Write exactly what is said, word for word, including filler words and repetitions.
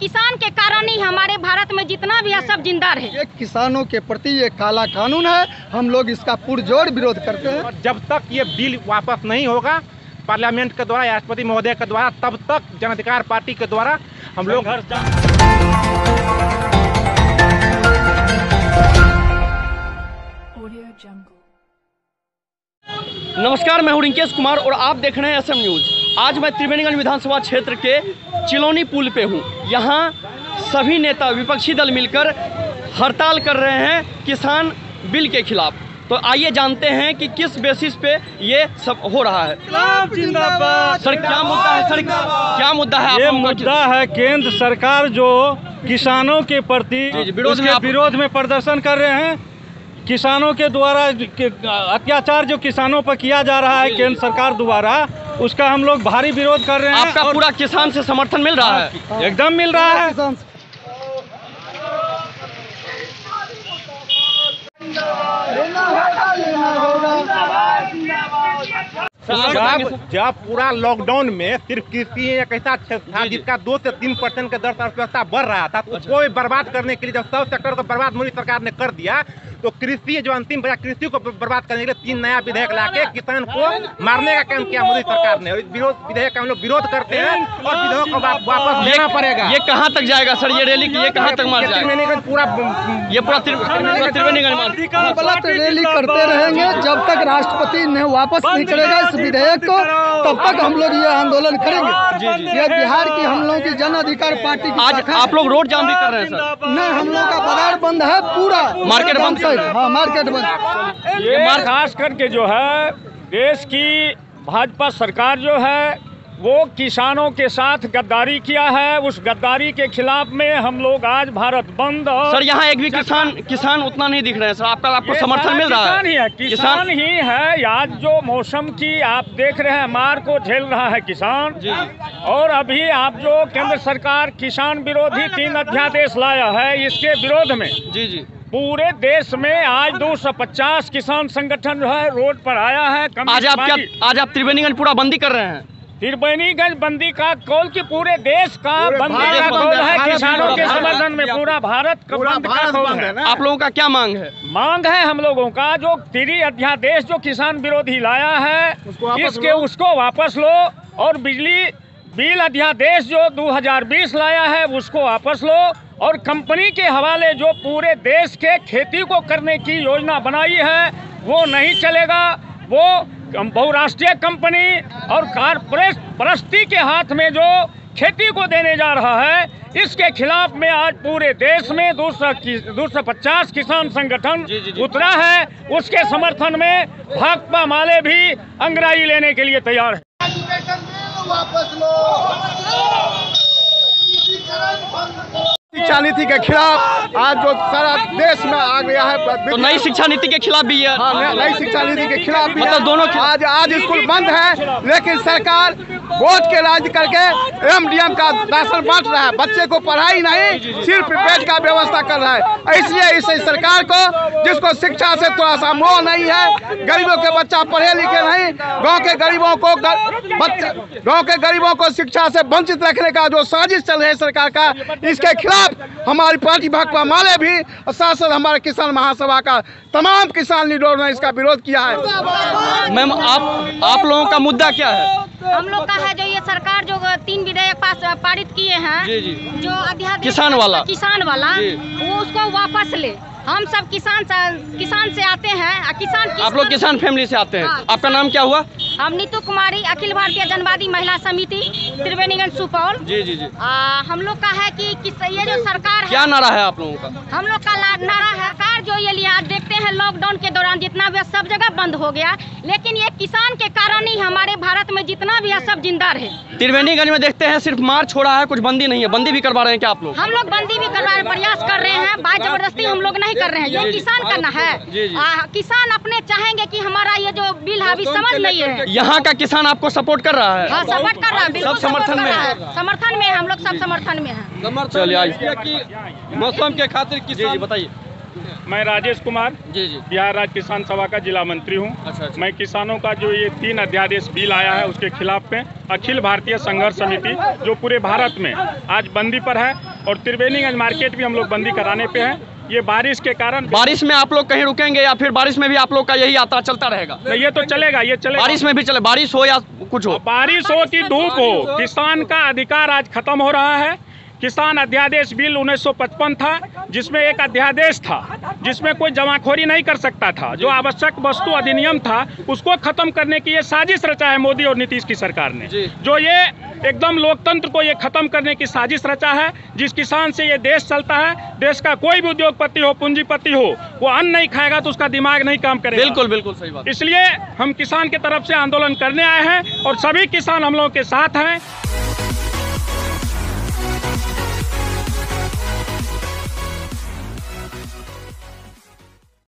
किसान के कारण ही हमारे भारत में जितना भी है सब जिंदा है। ये किसानों के प्रति ये काला कानून है, हम लोग इसका पुरजोर विरोध करते हैं। और जब तक ये बिल वापस नहीं होगा पार्लियामेंट के द्वारा, राष्ट्रपति महोदय के द्वारा, तब तक जन अधिकार पार्टी के द्वारा हम लोग। नमस्कार, मैं हूं रिंकेश कुमार और आप देख रहे हैं एस एम न्यूज। आज मैं त्रिवेणीगंज विधानसभा क्षेत्र के चिलोनी पुल पे हूँ। यहाँ सभी नेता विपक्षी दल मिलकर हड़ताल कर रहे हैं किसान बिल के खिलाफ। तो आइए जानते हैं कि किस बेसिस पे ये सब हो रहा है। सर क्या मुद्दा है? सर क्या मुद्दा है? ये मुद्दा है केंद्र सरकार जो किसानों के प्रति विरोध में, विरोध में प्रदर्शन कर रहे हैं। किसानों के द्वारा अत्याचार जो किसानों पर किया जा रहा है केंद्र सरकार द्वारा, उसका हम लोग भारी विरोध कर रहे हैं। आपका और... पूरा किसान से समर्थन मिल रहा है? एकदम मिल रहा है। जब पूरा लॉकडाउन में सिर्फ कृषि एक ऐसा क्षेत्र था जिसका दो से तीन परसेंट के दर से अर्थव्यवस्था बढ़ रहा था, तो कोई बर्बाद करने के लिए जब सब सेक्टर को बर्बाद मोदी सरकार ने कर दिया, तो कृषि जो अंतिम बचा कृषि को बर्बाद करने के लिए तीन नया विधेयक लाके किसान को मारने का काम किया मोदी सरकार ने। और इस विरोध विधेयक का हम लोग विरोध करते हैं और विधेयक को वापस लेना पड़ेगा। ये कहाँ तक जाएगा सर? ये रैली ये कहाँ तक मार जाएगा? पूरा ये पूरा रैली करते रहेंगे जब तक राष्ट्रपति ने वापस नहीं करेगा इस विधेयक को, तब तक हम लोग ये आंदोलन करेंगे। ये बिहार की हम लोग की जन अधिकार पार्टी। आज आप लोग रोड जाम भी कर रहे हैं सर? नहीं, हम लोग का बाजार बंद है, पूरा मार्केट बंद। हाँ, मार्केट बंद। ये खास करके जो है देश की भाजपा सरकार जो है वो किसानों के साथ गद्दारी किया है, उस गद्दारी के खिलाफ में हम लोग आज भारत बंद। और सर यहाँ एक भी किसान किसान उतना नहीं दिख रहे हैं सर? आपका आपको समर्थन मिल रहा है? किसान ही है, किसान, किसान ही है। आज जो मौसम की आप देख रहे हैं मार को झेल रहा है किसान। और अभी आप जो केंद्र सरकार किसान विरोधी तीन अध्यादेश लाया है, इसके विरोध में जी जी पूरे देश में आज दो सौ पचास किसान संगठन जो है रोड पर आया है। आज आप क्या आज आप त्रिवेणीगंज पूरा बंदी कर रहे हैं? त्रिवेणीगंज बंदी का कॉल की पूरे देश का बंदी का कॉल है किसानों के समर्थन में, पूरा भारत का बंद का कॉल है। आप लोगों का क्या मांग है? मांग है हम लोगों का जो तीन अध्यादेश जो किसान विरोधी लाया है इसके उसको वापस लो, और बिजली बिल अध्यादेश जो दो हज़ार बीस लाया है उसको वापस लो, और कंपनी के हवाले जो पूरे देश के खेती को करने की योजना बनाई है वो नहीं चलेगा। वो बहुराष्ट्रीय कंपनी और कारपोरेट परस्ती के हाथ में जो खेती को देने जा रहा है, इसके खिलाफ में आज पूरे देश में दूसरा दूसरा पचास किसान संगठन जी जी जी। उतरा है। उसके समर्थन में भाकपा माले भी अंगड़ाई लेने के लिए तैयार है। शिक्षा नीति के खिलाफ आज जो सारा देश में आ गया है, तो नई शिक्षा नीति के खिलाफ भी है। हाँ, नई शिक्षा नीति के खिलाफ भी मतलब है। दोनों आज आज स्कूल बंद है, लेकिन सरकार वोट के राज करके एमडीएम का राशन बांट रहा है, बच्चे को पढ़ाई नहीं सिर्फ पेट का व्यवस्था कर रहा है। इसलिए इस सरकार को, जिसको शिक्षा से थोड़ा सा मोह नहीं है, गरीबों के बच्चा पढ़े लिखे नहीं, गाँव के गरीबों को गाँव के गरीबों को शिक्षा से वंचित रखने का जो साजिश चल रही है सरकार का, इसके खिलाफ हमारी पार्टी भाकपा माले भी और साथ साथ हमारे किसान महासभा का तमाम किसान लीडरों ने इसका विरोध किया है। मैम आप आप लोगों का मुद्दा क्या है? हम लोग का है जो ये सरकार जो तीन विधेयक पास पारित किए हैं जी जी। जो अध्यादेश किसान वाला किसान वाला वो उसको वापस ले। हम सब किसान किसान से आते हैं, किसान, किसान आप लोग किसान फैमिली से आते हैं। हाँ, आपका नाम क्या हुआ? हम नीतू कुमारी, अखिल भारतीय जनवादी महिला समिति, त्रिवेणीगंज सुपौल। जी जी जी। आ, हम लोग का है कि किस ये जो सरकार है, क्या नारा है आप लोगों का? हम लोग का नारा है सरकार जो ये लिया, देखते हैं लॉकडाउन के दौरान जितना भी सब जगह बंद हो गया, लेकिन ये किसान के कारण ही हमारे भारत में जितना भी है सब जिंदा है। त्रिवेणीगंज में देखते हैं सिर्फ मार्च हो रहा है, कुछ बंदी नहीं है। बंदी भी करवा रहे हैं क्या आप लोग? हम लोग बंदी भी करवा रहे, प्रयास कर रहे हैं, बात जबरदस्ती हम लोग नहीं कर रहे हैं। ये किसान करना है, आ, किसान अपने चाहेंगे कि हमारा ये जो बिल है अभी समझ नहीं है। यहाँ का किसान आपको सपोर्ट कर रहा है? हाँ, सपोर्ट कर रहा है, सब समर्थन में है, समर्थन में हम लोग सब समर्थन में है। चलिए मौसम के खातिर किसान बताइए। मैं राजेश कुमार जी जी बिहार राज्य किसान सभा का जिला मंत्री हूँ। अच्छा, अच्छा। मैं किसानों का जो ये तीन अध्यादेश बिल आया है उसके खिलाफ में अखिल भारतीय संघर्ष समिति जो पूरे भारत में आज बंदी पर है, और त्रिवेणीगंज मार्केट भी हम लोग बंदी कराने पे हैं। ये बारिश के कारण, बारिश में आप लोग कहीं रुकेंगे या फिर बारिश में भी आप लोग का यही यात्रा चलता रहेगा? नहीं, ये तो चलेगा, ये चलेगा, बारिश में भी चले, बारिश हो या कुछ हो, बारिश हो कि धूप हो। किसान का अधिकार आज खत्म हो रहा है। किसान अध्यादेश बिल उन्नीस सौ पचपन था, जिसमें एक अध्यादेश था जिसमें कोई जमाखोरी नहीं कर सकता था। जो आवश्यक वस्तु अधिनियम था उसको खत्म करने की ये साजिश रचा है मोदी और नीतीश की सरकार ने। जो ये एकदम लोकतंत्र को ये खत्म करने की साजिश रचा है। जिस किसान से ये देश चलता है, देश का कोई भी उद्योगपति हो, पूंजीपति हो, वो अन्न नहीं खाएगा तो उसका दिमाग नहीं काम करेगा। बिल्कुल बिल्कुल सही बात। इसलिए हम किसान की तरफ से आंदोलन करने आए हैं और सभी किसान हम लोगों के साथ हैं।